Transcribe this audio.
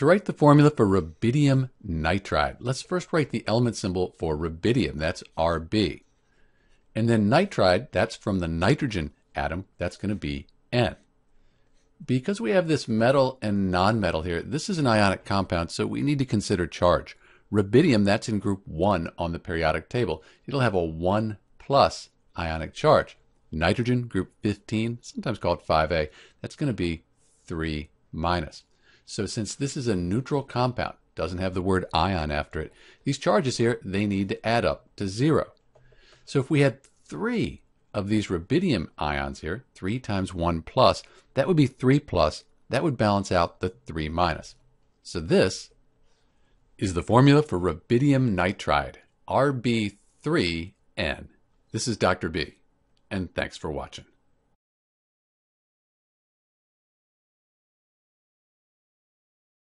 To write the formula for rubidium nitride, let's first write the element symbol for rubidium, that's Rb. And then nitride, that's from the nitrogen atom, that's going to be N. Because we have this metal and nonmetal here, this is an ionic compound, so we need to consider charge. Rubidium, that's in group 1 on the periodic table. It'll have a 1 plus ionic charge. Nitrogen, group 15, sometimes called 5A, that's going to be 3 minus. So since this is a neutral compound, doesn't have the word ion after it, these charges here, they need to add up to 0. So if we had 3 of these rubidium ions here, 3 times 1 plus, that would be 3 plus. That would balance out the 3 minus. So this is the formula for rubidium nitride, Rb3N. This is Dr. B, and thanks for watching.